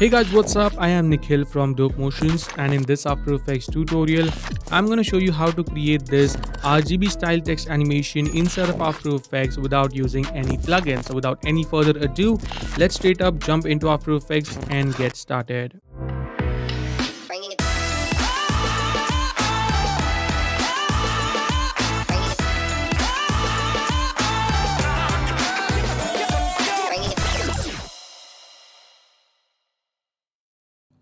Hey guys, what's up? I am Nikhil from Dope Motions, and in this After Effects tutorial, I'm gonna show you how to create this RGB style text animation inside of After Effects without using any plugins. So without any further ado, let's straight up jump into After Effects and get started.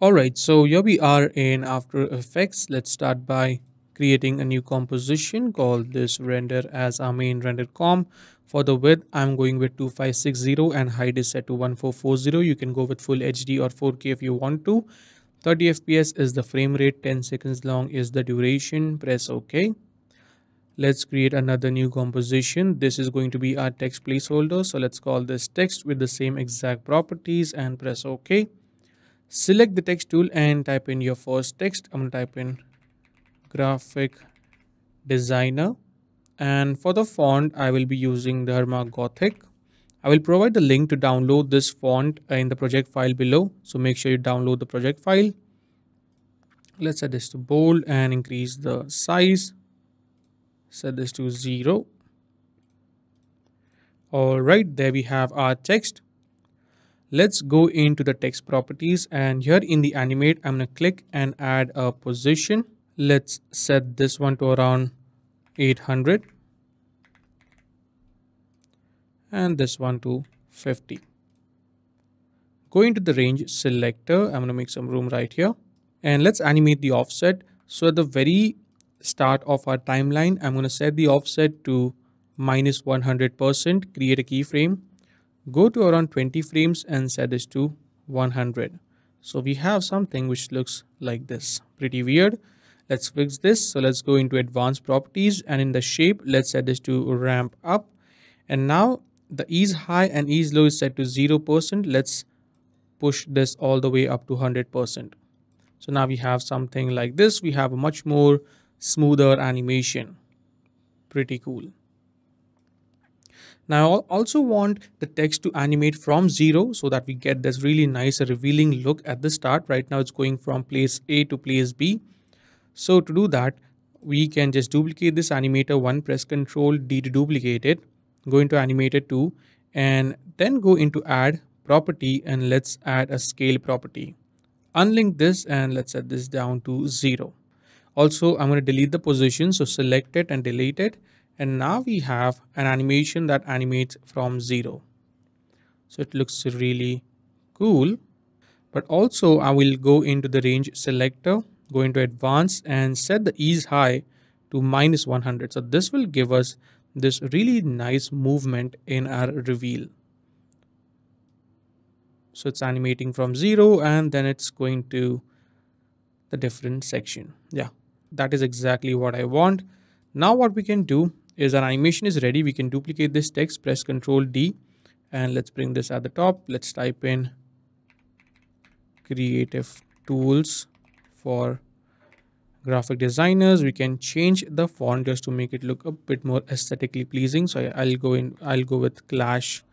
Alright, so here we are in After Effects. Let's start by creating a new composition. Call this render as our main render comp. For the width, I'm going with 2560 and height is set to 1440. You can go with full HD or 4K if you want to. 30 FPS is the frame rate, 10 seconds long is the duration. Press OK. Let's create another new composition. This is going to be our text placeholder. So let's call this text with the same exact properties and press OK. Select the text tool and type in your first text. I'm going to type in graphic designer, and for the font I will be using Dharma Gothic. I will provide the link to download this font in the project file below, so make sure you download the project file. Let's set this to bold and increase the size. Set this to 0. Alright, there we have our text. Let's go into the text properties, and here in the animate, I'm going to click and add a position. Let's set this one to around 800 and this one to 50. Go into the range selector. I'm going to make some room right here, and let's animate the offset. So at the very start of our timeline, I'm going to set the offset to -100%, create a keyframe. Go to around 20 frames and set this to 100. So we have something which looks like this. Pretty weird. Let's fix this. So let's go into advanced properties, and in the shape, let's set this to ramp up. And now the ease high and ease low is set to 0%. Let's push this all the way up to 100%. So now we have something like this. We have a much more smoother animation. Pretty cool. Now I also want the text to animate from 0 so that we get this really nice revealing look at the start. Right now it's going from place A to place B. So to do that, we can just duplicate this animator one, press Ctrl D to duplicate it, go into animator 2, and then go into add property, and let's add a scale property. Unlink this and let's set this down to 0. Also, I'm going to delete the position, so select it and delete it. And now we have an animation that animates from 0. So it looks really cool. But also I will go into the range selector, go into advanced, and set the ease high to -100. So this will give us this really nice movement in our reveal. So it's animating from 0 and then it's going to the different section. Yeah, that is exactly what I want. Now what we can do is our animation is ready. We can duplicate this text, press Ctrl D, and let's bring this at the top. Let's type in creative tools for graphic designers. We can change the font just to make it look a bit more aesthetically pleasing. So I'll go with Clash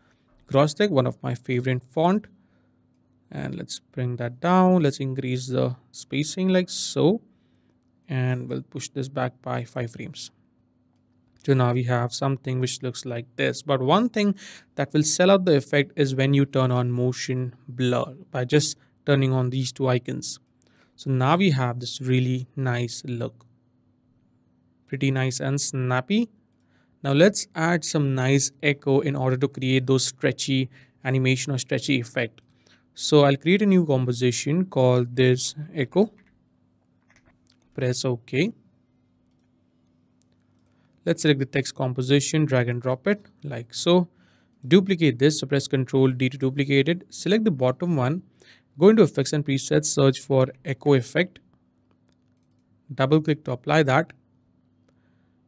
Grotesque, one of my favorite font, and let's bring that down. Let's increase the spacing like so, and we'll push this back by 5 frames. So now we have something which looks like this. But one thing that will sell out the effect is when you turn on motion blur by just turning on these two icons. So now we have this really nice look. Pretty nice and snappy. Now let's add some nice echo in order to create those stretchy animation or stretchy effect. So I'll create a new composition, call this echo. Press OK. Let's select the text composition, drag and drop it like so. Duplicate this, so press Ctrl D to duplicate it. Select the bottom one, go into effects and presets, search for echo effect. Double click to apply that.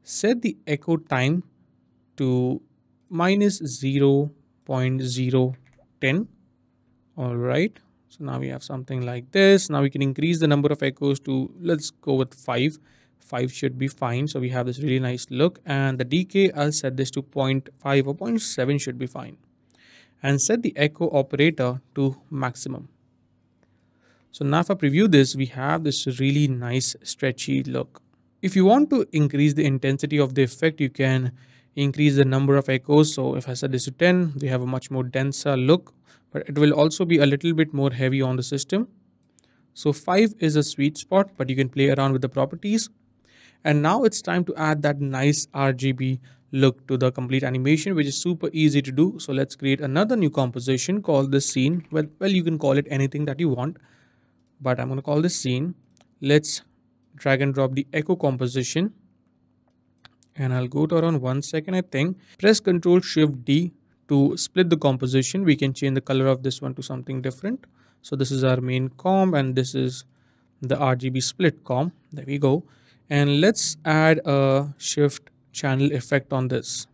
Set the echo time to -0.010. Alright. So now we have something like this. Now we can increase the number of echoes to, let's go with 5. 5 should be fine. So we have this really nice look. And the decay, I'll set this to 0.5 or 0.7 should be fine. And set the echo operator to maximum. So now if I preview this, we have this really nice stretchy look. If you want to increase the intensity of the effect, you can increase the number of echoes. So if I set this to 10, we have a much more denser look, but it will also be a little bit more heavy on the system. So 5 is a sweet spot, but you can play around with the properties. And now it's time to add that nice RGB look to the complete animation, which is super easy to do. So let's create another new composition, call this scene. Well, you can call it anything that you want, but I'm going to call this scene. Let's drag and drop the echo composition, and I'll go to around 1 second, I think. Press Ctrl-Shift-D to split the composition. We can change the color of this one to something different. So this is our main comp, and this is the RGB split comp. There we go. And let's add a shift channel effect on this.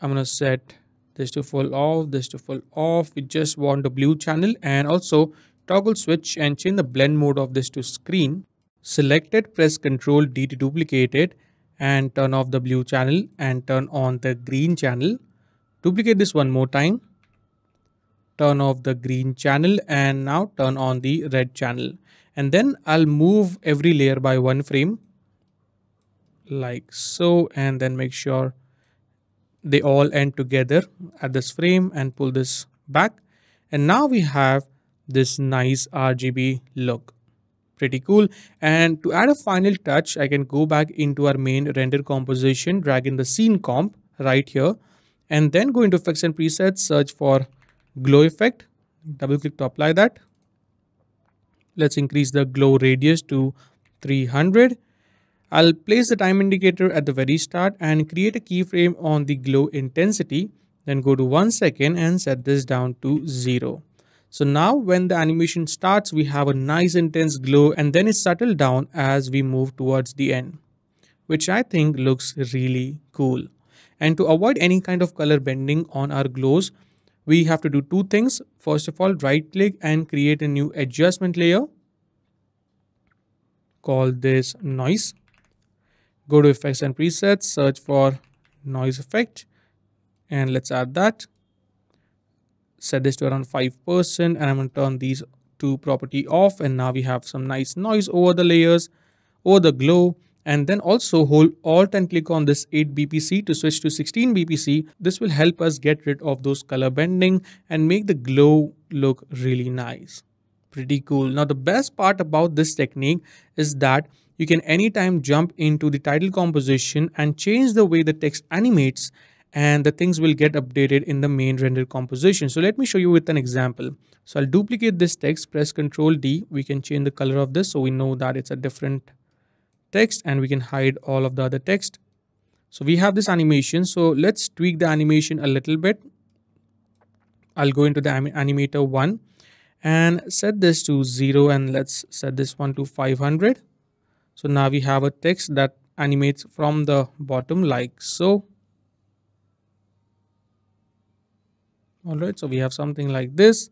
I'm going to set this to full off, this to full off. We just want the blue channel, and also toggle switch and change the blend mode of this to screen. Select it, press Ctrl-D to duplicate it, and turn off the blue channel and turn on the green channel. Duplicate this one more time. Turn off the green channel, and now turn on the red channel. And then I'll move every layer by one frame like so, and then make sure they all end together at this frame and pull this back. And now we have this nice RGB look. Pretty cool. And to add a final touch, I can go back into our main render composition, drag in the scene comp right here, and then go into effects and presets, search for glow effect, double click to apply that. Let's increase the glow radius to 300. I'll place the time indicator at the very start and create a keyframe on the glow intensity. Then go to 1 second and set this down to 0. So now when the animation starts, we have a nice intense glow, and then it settles down as we move towards the end, which I think looks really cool. And to avoid any kind of color bending on our glows, we have to do two things. First of all, right click and create a new adjustment layer. Call this noise. Go to effects and presets, search for noise effect, and let's add that. Set this to around 5%, and I'm going to turn these two property off. And now we have some nice noise over the layers, over the glow. And then also hold Alt and click on this 8 BPC to switch to 16 BPC. This will help us get rid of those color bending and make the glow look really nice. Pretty cool. Now the best part about this technique is that you can anytime jump into the title composition and change the way the text animates, and the things will get updated in the main render composition. So let me show you with an example. So I'll duplicate this text, press Ctrl-D. We can change the color of this so we know that it's a different text, and we can hide all of the other text. So we have this animation. So let's tweak the animation a little bit. I'll go into the animator 1 and set this to 0, and let's set this one to 500. So now we have a text that animates from the bottom like so. Alright, so we have something like this.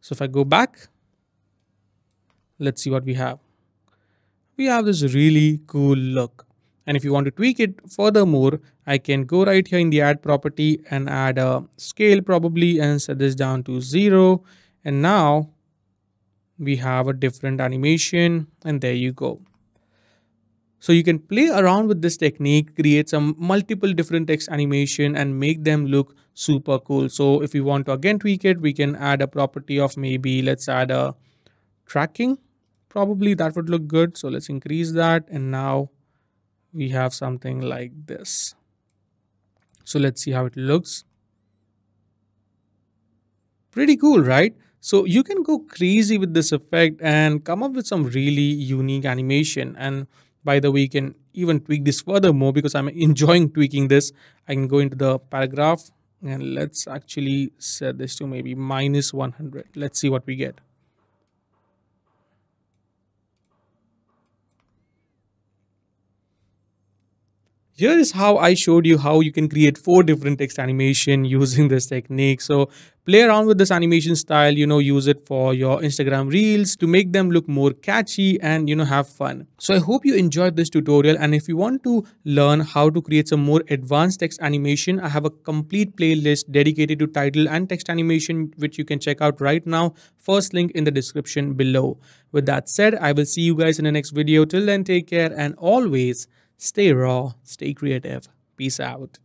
So if I go back, let's see what we have. We have this really cool look. And if you want to tweak it furthermore, I can go right here in the add property and add a scale probably and set this down to 0. And now we have a different animation, and there you go. So you can play around with this technique, create some multiple different text animation and make them look super cool. So if you want to again tweak it, we can add a property of maybe let's add a tracking. Probably that would look good. So let's increase that. And now we have something like this. So let's see how it looks. Pretty cool, right? So you can go crazy with this effect and come up with some really unique animation. And by the way, you can even tweak this furthermore because I'm enjoying tweaking this. I can go into the paragraph and let's actually set this to maybe minus 100. Let's see what we get. here is how I showed you how you can create 4 different text animation using this technique. So play around with this animation style, you know, use it for your Instagram reels to make them look more catchy and, you know, have fun. So I hope you enjoyed this tutorial, and if you want to learn how to create some more advanced text animation, I have a complete playlist dedicated to title and text animation which you can check out right now. First link in the description below. With that said, I will see you guys in the next video. Till then, take care and always stay raw, stay creative. Peace out.